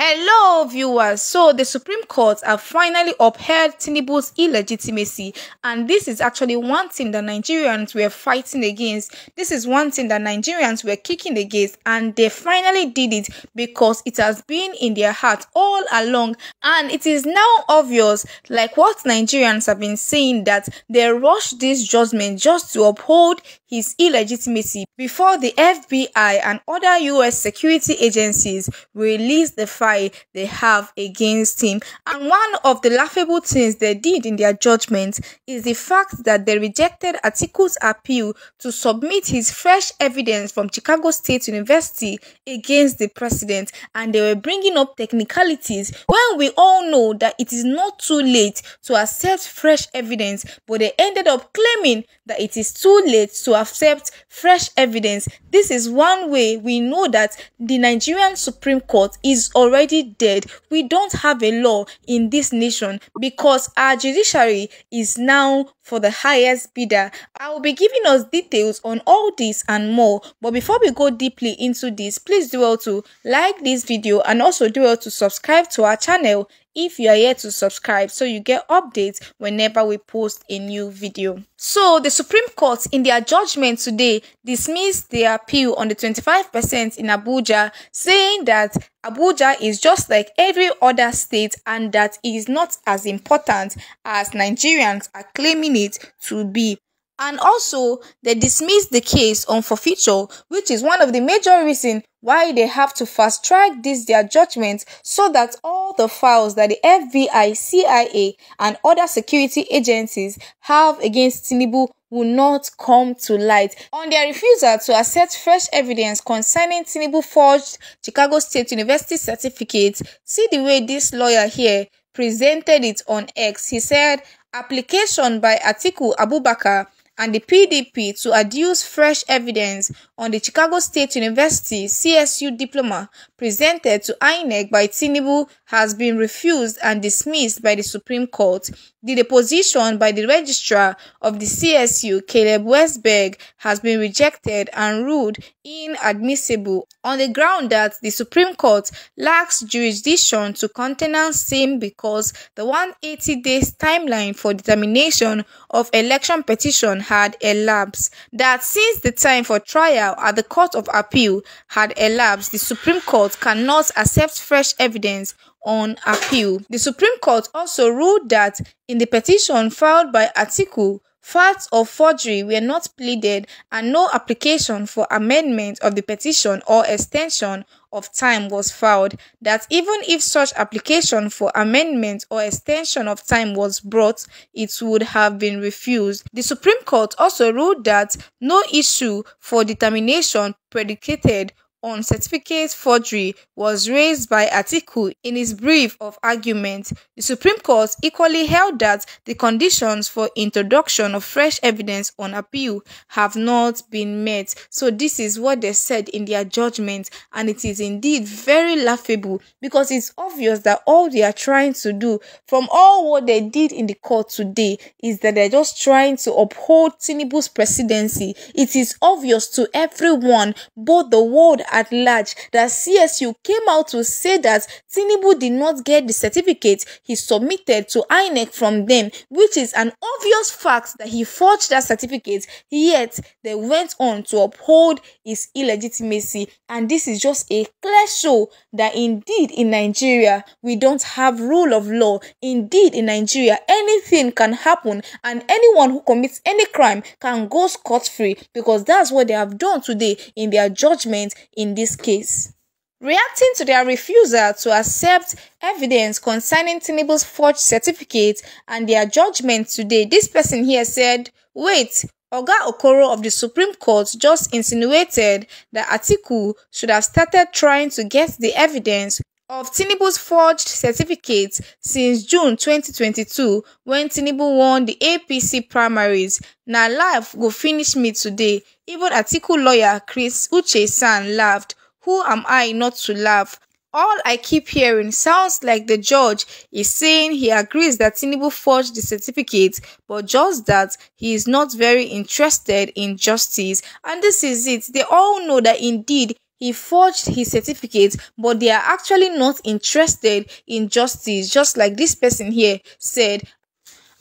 Hello viewers, so the Supreme Court have finally upheld Tinubu's illegitimacy, and this is actually one thing that Nigerians were fighting against. This is one thing that Nigerians were kicking against, and they finally did it because it has been in their heart all along, and it is now obvious, like what Nigerians have been saying, that they rushed this judgment just to uphold his illegitimacy before the FBI and other US security agencies released the file they have against him. And one of the laughable things they did in their judgment is the fact that they rejected Atiku's appeal to submit his fresh evidence from Chicago State University against the president, and they were bringing up technicalities when we all know that it is not too late to accept fresh evidence, but they ended up claiming that it is too late to accept fresh evidence. This is one way we know that the Nigerian Supreme Court is already dead. We don't have a law in this nation because our judiciary is now for the highest bidder. I will be giving us details on all this and more, but before we go deeply into this, please do well to like this video and also do well to subscribe to our channel if you are yet to subscribe, so you get updates whenever we post a new video. So the Supreme Court in their judgment today dismissed their appeal on the 25% in Abuja, saying that Abuja is just like every other state and that it is not as important as Nigerians are claiming it to be. And also, they dismissed the case on forfeiture, which is one of the major reasons why they have to fast track their judgment, so that all the files that the FBI, CIA and other security agencies have against Tinubu will not come to light. On their refusal to accept fresh evidence concerning Tinubu forged Chicago State University certificates, see the way this lawyer here presented it on X. He said, "Application by Atiku Abubakar and the PDP to adduce fresh evidence on the Chicago State University CSU diploma presented to INEC by Tinubu has been refused and dismissed by the Supreme Court. The deposition by the registrar of the CSU, Caleb Westberg, has been rejected and ruled inadmissible on the ground that the Supreme Court lacks jurisdiction to countenance him because the 180 days timeline for determination of election petition had elapsed. That since the time for trial at the Court of Appeal had elapsed, the Supreme Court cannot accept fresh evidence on appeal. The Supreme Court also ruled that in the petition filed by Atiku, facts of forgery were not pleaded and no application for amendment of the petition or extension of time was filed. That even if such application for amendment or extension of time was brought, it would have been refused. The Supreme Court also ruled that no issue for determination predicated on certificate forgery was raised by Atiku in his brief of argument. The Supreme Court equally held that the conditions for introduction of fresh evidence on appeal have not been met. So this is what they said in their judgment, and it is indeed very laughable because it's obvious that all they are trying to do from all what they did in the court today is that they're just trying to uphold Tinubu's presidency. It is obvious to everyone, both the world at large, that CSU came out to say that Tinubu did not get the certificate he submitted to INEC from them, which is an obvious fact that he forged that certificate, yet they went on to uphold his illegitimacy. And this is just a clear show that indeed in Nigeria we don't have rule of law. Indeed in Nigeria anything can happen, and anyone who commits any crime can go scot-free, because that's what they have done today in their judgment in this case. Reacting to their refusal to accept evidence concerning Tinubu's forged certificate and their judgment today, this person here said, "Wait, Oga Okoro of the Supreme Court just insinuated that Atiku should have started trying to get the evidence of Tinubu's forged certificates since June 2022 when Tinubu won the APC primaries. Now life go finish me today." Even Atiku lawyer Chris Uche-san laughed. "Who am I not to laugh? All I keep hearing sounds like the judge is saying he agrees that Tinubu forged the certificate, but just that he is not very interested in justice." And this is it. They all know that indeed He forged his certificate, but they are actually not interested in justice, just like this person here said.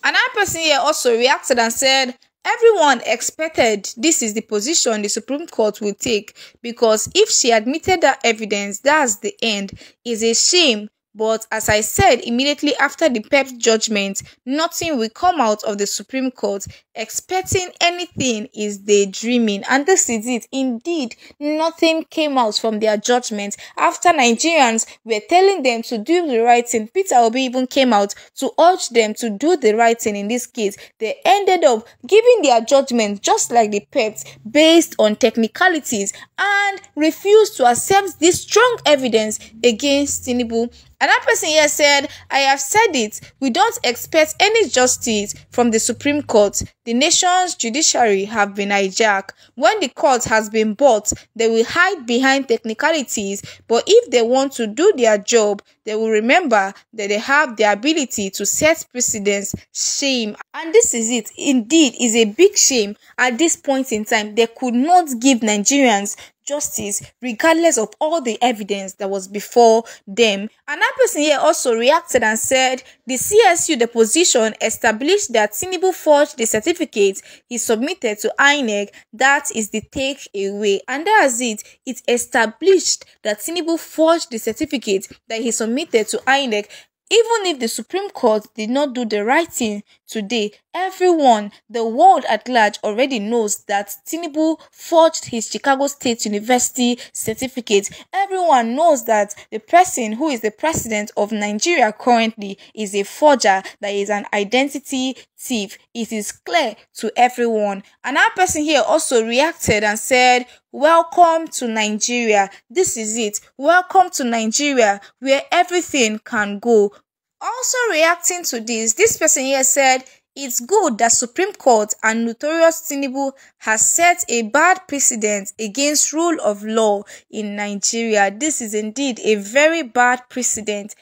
Another person here also reacted and said, everyone expected this is the position the Supreme Court will take, because if she admitted that evidence, that's the end. It's a shame. But as I said, immediately after the PEPT judgment, nothing will come out of the Supreme Court. Expecting anything is daydreaming. And this is it. Indeed, nothing came out from their judgment. After Nigerians were telling them to do the right thing, Peter Obi even came out to urge them to do the right thing in this case. They ended up giving their judgment, just like the PEPT, based on technicalities, and refused to accept this strong evidence against Tinubu. Another person here said, I have said it, we don't expect any justice from the Supreme Court. The nation's judiciary have been hijacked. When the court has been bought, they will hide behind technicalities, but if they want to do their job, they will remember that they have the ability to set precedents. Shame. And this is it. Indeed, is a big shame. At this point in time, they could not give Nigerians justice regardless of all the evidence that was before them. Another person here also reacted and said, the CSU deposition established that Tinubu forged the certificate he submitted to INEC. That is the takeaway. And that's it. It established that Tinubu forged the certificate that he submitted to INEC. Even if the Supreme Court did not do the right thing today, everyone, the world at large, already knows that Tinubu forged his Chicago State University certificate. Everyone knows that the person who is the president of Nigeria currently is a forger, that is an identity thief. It is clear to everyone. Another person here also reacted and said, welcome to Nigeria. This is it. Welcome to Nigeria, where everything can go. Also reacting to this, this person here said, it's good that Supreme Court and notorious Tinubu has set a bad precedent against rule of law in Nigeria. This is indeed a very bad precedent.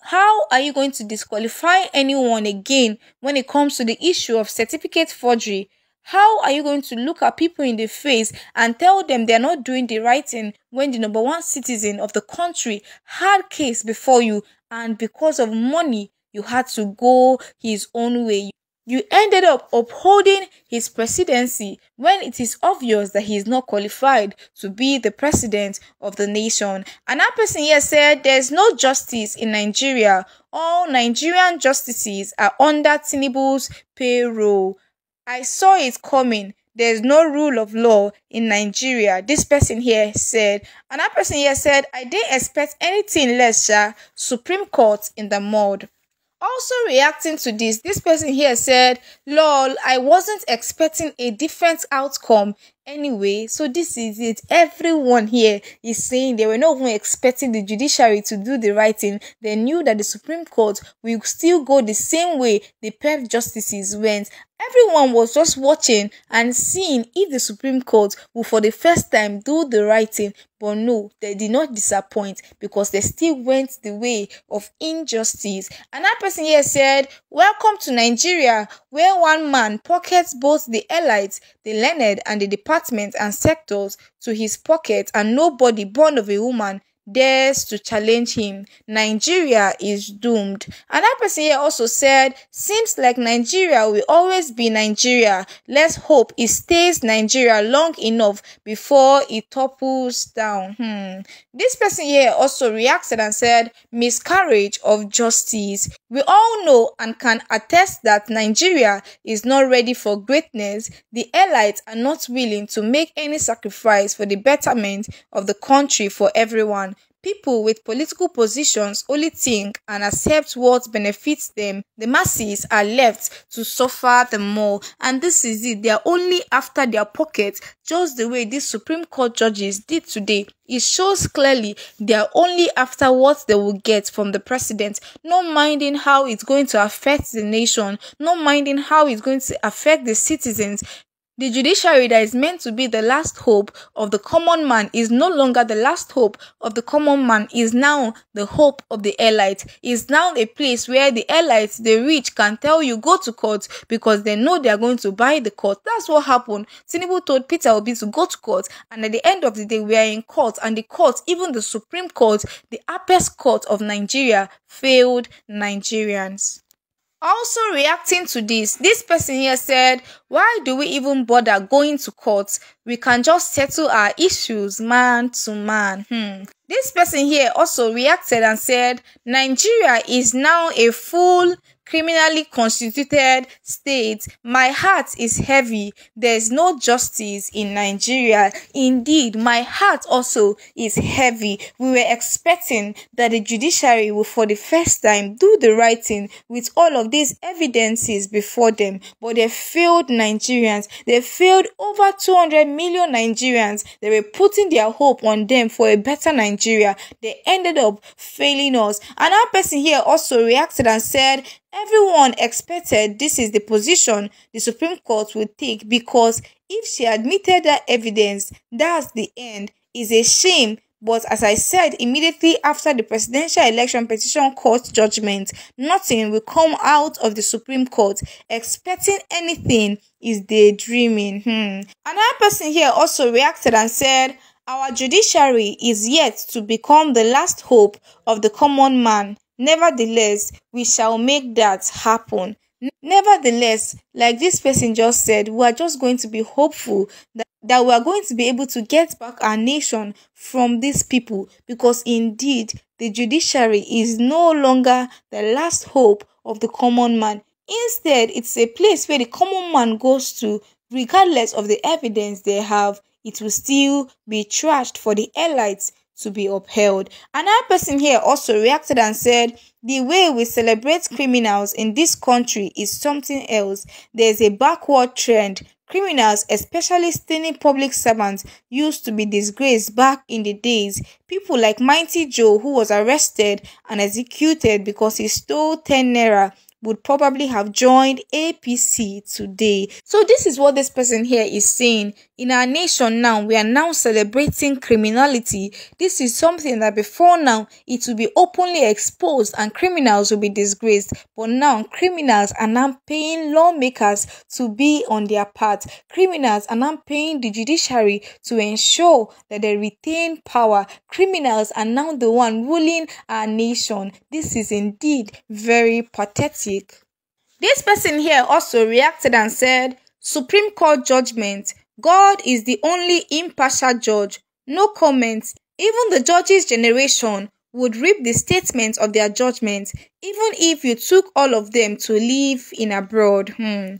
How are you going to disqualify anyone again when it comes to the issue of certificate forgery? How are you going to look at people in the face and tell them they're not doing the right thing when the #1 citizen of the country had case before you, and because of money, you had to go his own way? You ended up upholding his presidency when it is obvious that he is not qualified to be the president of the nation. Another person here said, there's no justice in Nigeria. All Nigerian justices are under Tinubu's payroll. I saw it coming. There's no rule of law in Nigeria, this person here said. Another person here said, I didn't expect anything less, sha. Supreme Court in the mud. Also reacting to this, this person here said, lol, I wasn't expecting a different outcome anyway. So this is it. Everyone here is saying they were not even expecting the judiciary to do the right thing. They knew that the Supreme Court will still go the same way the PEPT justices went. Everyone was just watching and seeing if the Supreme Court will for the first time do the right thing. But no, they did not disappoint, because they still went the way of injustice. Another person here said, welcome to Nigeria, where one man pockets both the elites, the learned, and the departments and sectors to his pocket, and nobody born of a woman dares to challenge him. Nigeria is doomed. Another person here also said, seems like Nigeria will always be Nigeria. Let's hope it stays Nigeria long enough before it topples down. This person here also reacted and said, miscarriage of justice. We all know and can attest that Nigeria is not ready for greatness. The elites are not willing to make any sacrifice for the betterment of the country for everyone. People with political positions only think and accept what benefits them. The masses are left to suffer the more. And this is it. They are only after their pockets, just the way these Supreme Court judges did today. It shows clearly they are only after what they will get from the president, not minding how it's going to affect the nation, not minding how it's going to affect the citizens. The judiciary that is meant to be the last hope of the common man is no longer the last hope of the common man, is now the hope of the elite. Is now a place where the elites, the rich, can tell you go to court because they know they are going to buy the court. That's what happened. Tinubu told Peter Obi to go to court, and at the end of the day we are in court, and the court, even the Supreme Court, the apex court of Nigeria, failed Nigerians. Also reacting to this person here said, why do we even bother going to court? We can just settle our issues man to man. This person here also reacted and said, Nigeria is now a full criminally constituted state. My heart is heavy. There's no justice in Nigeria. Indeed, my heart also is heavy. We were expecting that the judiciary will for the first time do the right thing with all of these evidences before them, but they failed Nigerians. They failed over 200 million Nigerians. They were putting their hope on them for a better Nigeria. They ended up failing us. And our person here also reacted and said, everyone expected this is the position the Supreme Court would take, because if she admitted that evidence, that's the end. It's a shame. But as I said, immediately after the presidential election petition court judgment, nothing will come out of the Supreme Court. Expecting anything is daydreaming. Another person here also reacted and said, our judiciary is yet to become the last hope of the common man. Nevertheless, we shall make that happen. Nevertheless, like this person just said, we are just going to be hopeful that we are going to be able to get back our nation from these people, because indeed the judiciary is no longer the last hope of the common man. Instead, it's a place where the common man goes to, regardless of the evidence they have. It will still be trashed for the elites to be upheld. Another person here also reacted and said, the way we celebrate criminals in this country is something else. There's a backward trend. Criminals, especially stealing public servants, used to be disgraced back in the days. People like Mighty Joe, who was arrested and executed because he stole 10 naira, would probably have joined APC today. So this is what this person here is saying. In our nation now, we are now celebrating criminality. This is something that before now, it will be openly exposed and criminals will be disgraced. But now, criminals are now paying lawmakers to be on their part. Criminals are now paying the judiciary to ensure that they retain power. Criminals are now the one ruling our nation. This is indeed very pathetic. This person here also reacted and said, Supreme Court judgment. God is the only impartial judge. No comments. Even the judges' generation would reap the statements of their judgment, even if you took all of them to live in abroad. Another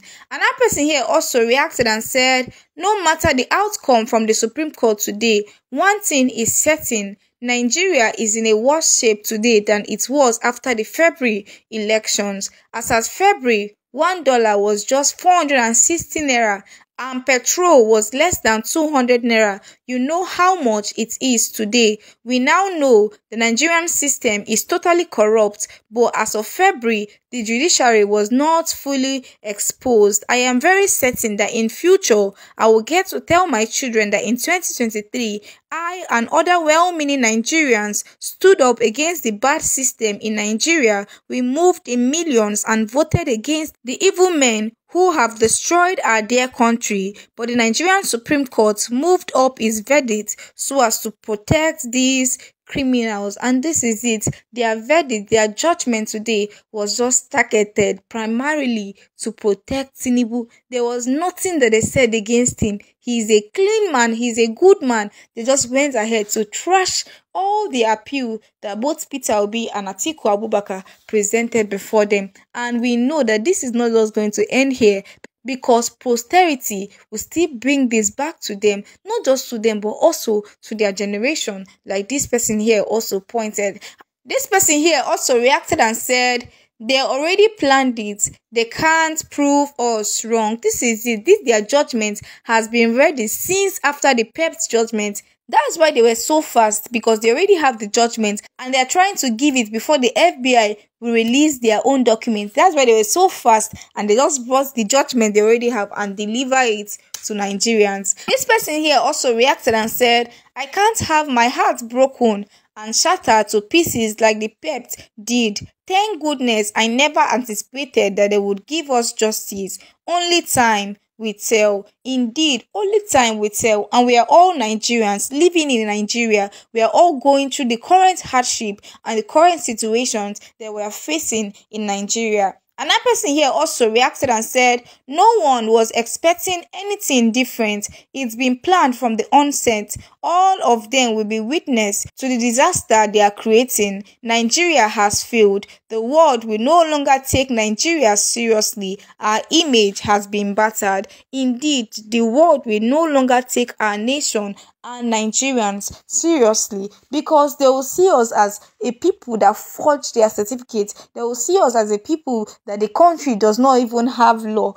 person here also reacted and said, no matter the outcome from the Supreme Court today, one thing is certain. Nigeria is in a worse shape today than it was after the February elections. As at February, $1 was just 460 naira. And petrol was less than 200 naira. You know how much it is today. We now know the Nigerian system is totally corrupt, but as of February, the judiciary was not fully exposed. I am very certain that in future, I will get to tell my children that in 2023, I and other well-meaning Nigerians stood up against the bad system in Nigeria. We moved in millions and voted against the evil men who have destroyed our dear country, but the Nigerian Supreme Court moved up its verdict so as to protect these criminals. And this is it. Their verdict, their judgment today was just targeted primarily to protect Tinubu. There was nothing that they said against him. He is a clean man. He is a good man. They just went ahead to trash all the appeal that both Peter Obi and Atiku Abubakar presented before them. And we know that this is not just going to end here, because posterity will still bring this back to them, not just to them, but also to their generation, like this person here also pointed. This person here also reacted and said, they already planned it. They can't prove us wrong. This is it. Their judgment has been ready since after the PEPT judgment. That's why they were so fast, because they already have the judgment and they're trying to give it before the FBI will release their own documents. That's why they were so fast, and they just brought the judgment they already have and deliver it to Nigerians. This person here also reacted and said, "I can't have my heart broken and shattered to pieces like the PEPT did. Thank goodness I never anticipated that they would give us justice. Only time we tell. Indeed, only time we tell." And we are all Nigerians living in Nigeria. We are all going through the current hardship and the current situations that we are facing in Nigeria. Another person here also reacted and said, "No one was expecting anything different. It's been planned from the onset. All of them will be witness to the disaster they are creating. Nigeria has failed. The world will no longer take Nigeria seriously. Our image has been battered. Indeed, the world will no longer take our nation and Nigerians seriously, because they will see us as a people that forged their certificates. They will see us as a people that the country does not even have law."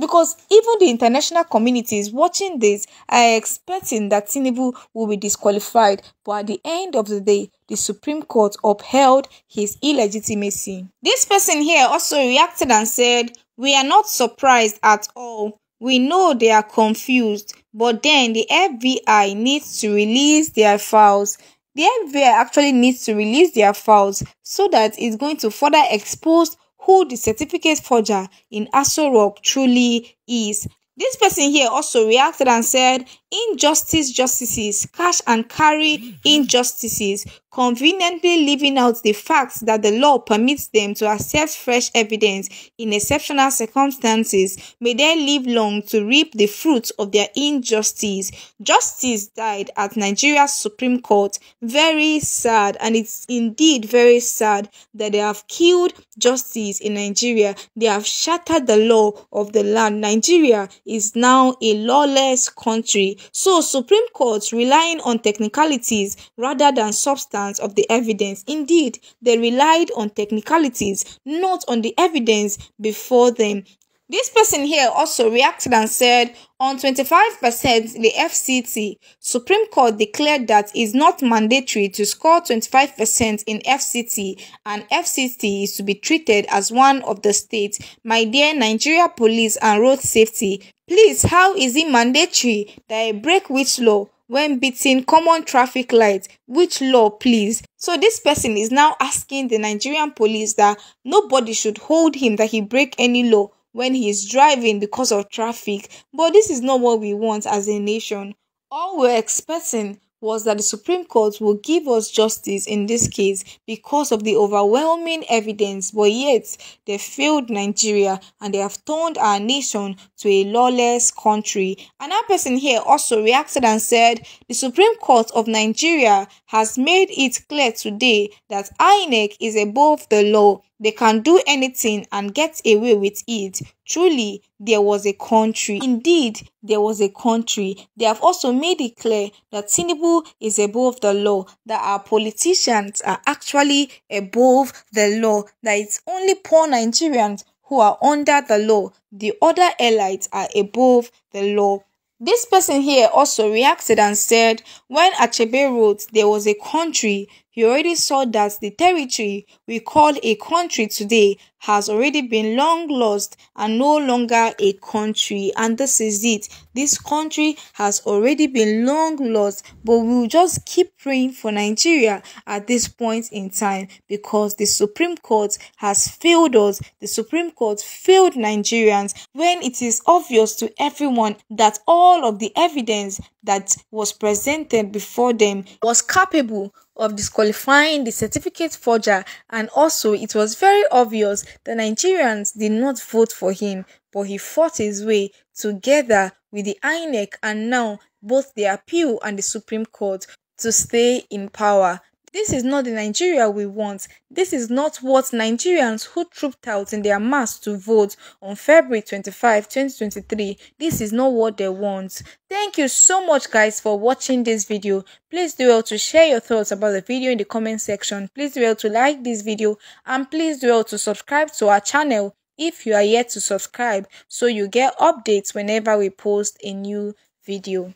Because even the international communities watching this are expecting that Tinubu will be disqualified, but at the end of the day, the Supreme Court upheld his illegitimacy. This person here also reacted and said, "We are not surprised at all. We know they are confused, but then the FBI needs to release their files." The FBI actually needs to release their files so that it's going to further expose who the certificate forger in Aso Rock truly is. This person here also reacted and said, "Injustice justices, cash and carry injustices, conveniently leaving out the fact that the law permits them to accept fresh evidence in exceptional circumstances. May they live long to reap the fruits of their injustice. Justice died at Nigeria's Supreme Court. Very sad, and it's indeed very sad that they have killed justice in Nigeria. They have shattered the law of the land. Nigeria is now a lawless country. So Supreme Court relying on technicalities rather than substance of the evidence. Indeed, they relied on technicalities, not on the evidence before them." This person here also reacted and said, "On 25%, the FCT, Supreme Court declared that it's not mandatory to score 25% in FCT, and FCT is to be treated as one of the states. My dear Nigeria Police and Road Safety, please, how is it mandatory that I break which law when beating common traffic lights? Which law, please?" So this person is now asking the Nigerian police that nobody should hold him that he break any law when he is driving because of traffic. But this is not what we want as a nation. All we're expecting was that the Supreme Court will give us justice in this case because of the overwhelming evidence, but yet they failed Nigeria and they have turned our nation to a lawless country. Another person here also reacted and said, "The Supreme Court of Nigeria has made it clear today that INEC is above the law. They can do anything and get away with it. Truly, there was a country. Indeed, there was a country. They have also made it clear that Tinubu is above the law, that our politicians are actually above the law, that it's only poor Nigerians who are under the law. The other elites are above the law." This person here also reacted and said, "When Achebe wrote there was a country, he already saw that the territory we call a country today has already been long lost and no longer a country. And this is it. This country has already been long lost, but we'll just keep praying for Nigeria at this point in time, because the Supreme Court has failed us. The Supreme Court failed Nigerians when it is obvious to everyone that all of the evidence that was presented before them was capable of disqualifying the certificate forger, and also it was very obvious that Nigerians did not vote for him, but he fought his way together with the INEC and now both the appeal and the Supreme Court to stay in power. This is not the Nigeria we want. This is not what Nigerians who trooped out in their mass to vote on February 25, 2023, this is not what they want. Thank you so much guys for watching this video. Please do well to share your thoughts about the video in the comment section. Please do well to like this video, and please do well to subscribe to our channel if you are yet to subscribe, so you get updates whenever we post a new video.